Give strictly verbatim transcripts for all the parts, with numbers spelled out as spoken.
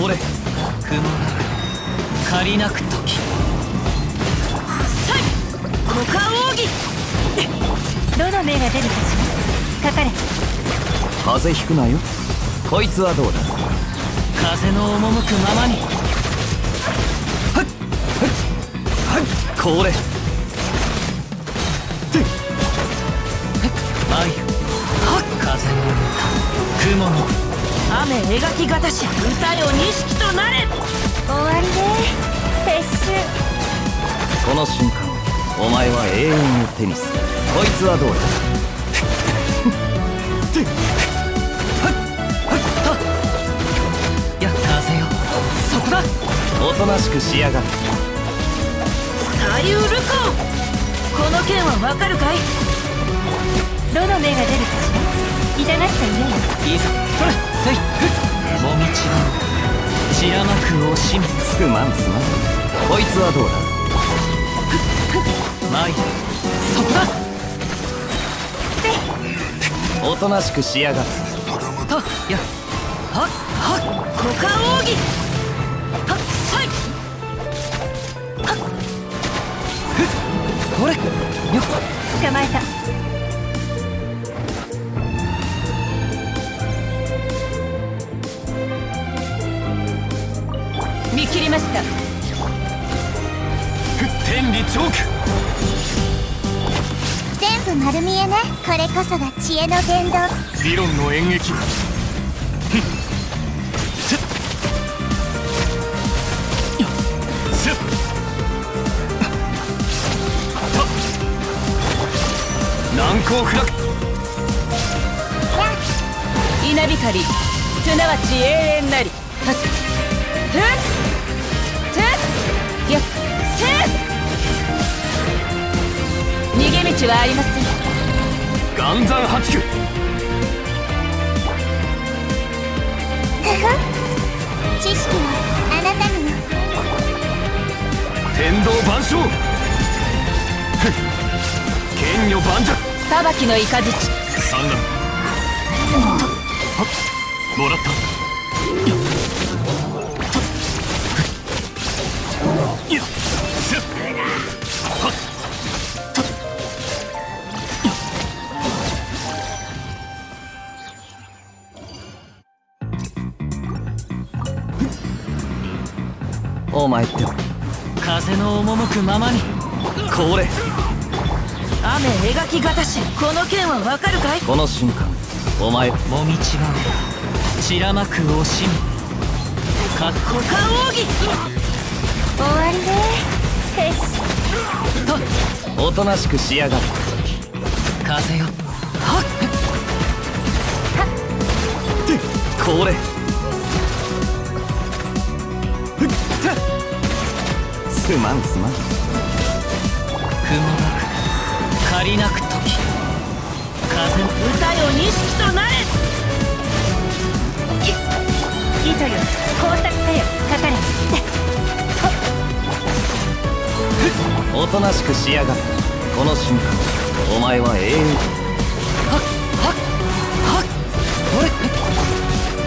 これ雲が借りなくときさい五冠奥義どの銘が出るかしらかかれ風邪ひくなよこいつはどうだ風の赴くままにはいはいはいこれ愛風の歌雲の雨描きがたし歌よ錦となれ終わりね撤収この瞬間お前は永遠を手にするこいつはどうだや風よそこだおとなしくしやがる左右ルコこの剣はわかるかいどの目が出るかしら痛がっちゃいねえいいぞそれもみちのちらまく惜しみすまんすまんこいつはどうだまいそこだおとなしくしやがるとやはっはっ股間奥義はっさいはっふっこれよっ捕まえた見切りました天理チョーク全部丸見えねこれこそが知恵の伝道理論の演劇難攻不落稲光すなわち永遠なりえっやっ逃げ道はありません岩山八九知識はあなたに天道万象剣女万尺裁きのイカジチ三段もらったお前って風の赴くままにこれ雨描きがたしこの剣はわかるかいこの瞬間お前もみちが散らまく惜しみかっこかん奥義終わりねーとおとなしくしやがる風よはっってこれすまんすまん雲が借りなくとき風の歌よ錦となれい糸よ工作せよかかれおとなしくしやがるこの瞬間お前は永遠はっはっはっ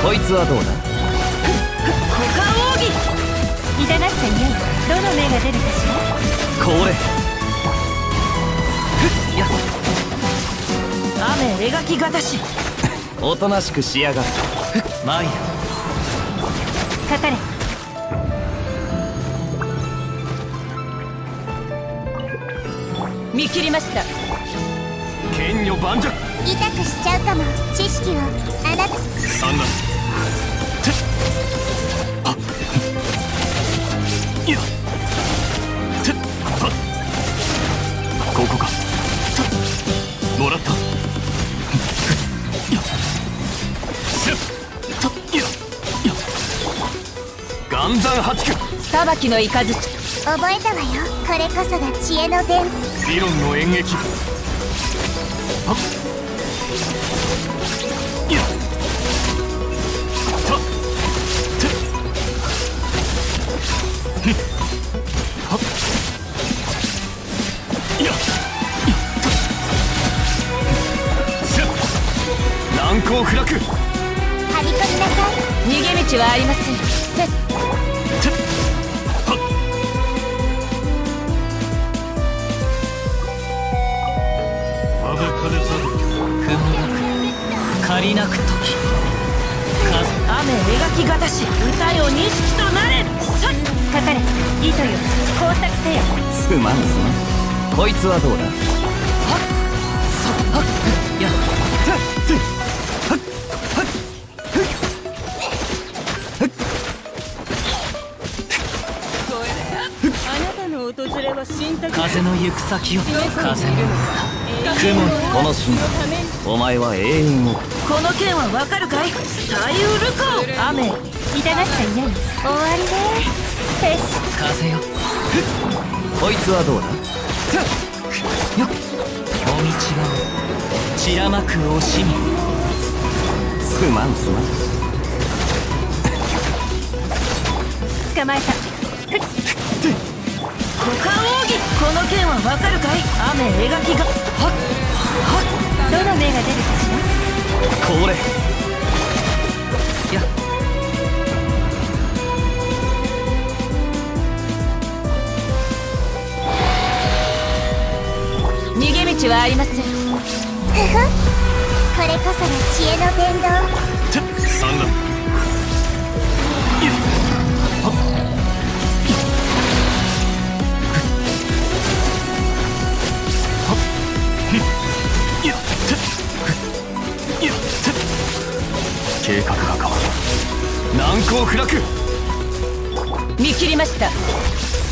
これこいつはどうだ股間奥義いたがっちゃいないどの目が出るかしらこれや雨描きがたしおとなしくしやがるまいやかかれ見切りました剣女盤石痛くしちゃうかも知識をあなた三段てっあっいやてっはっここかともらったいやせっといやいや岩山八九裁きのイカズチ覚えたわよこれこそが知恵の伝理論の演劇あっいやたてふっはっいやいやたせっ難攻不落はびこりなさい。逃げ道はありません。はだかれざる組みなく借りなくとき雨描きがたし歌よ錦となれ。さっかかれ糸よ工作せよ。すまんすまん。こいつはどうだ。はっさっやっ風の行く先を風の雲にこの瞬間お前は永遠を。この剣はわかるかい。さゆるこ雨いただしちゃいない。終わりでーす。風よこいつはどうだ。よっお道が散らまく惜しみ。すまんすまん。捕まえた。五冠奥義。この剣はわかるかい。雨描きがはっはっどの目が出るかしら。これいや逃げ道はありません。ふふこれこそが知恵の伝道。三段いやはっ計画が変わる。難攻不落。見切りました。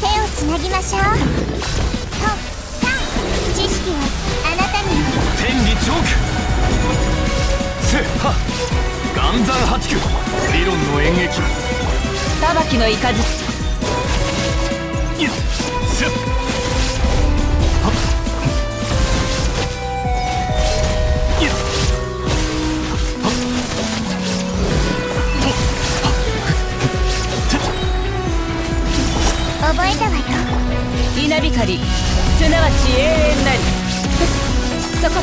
手をつなぎましょう。とさん知識はあなたに。天理チョークせは岩山八九理論の演劇裁きのいかずせは覚えたわよ。稲光すなわち永遠なり。そこ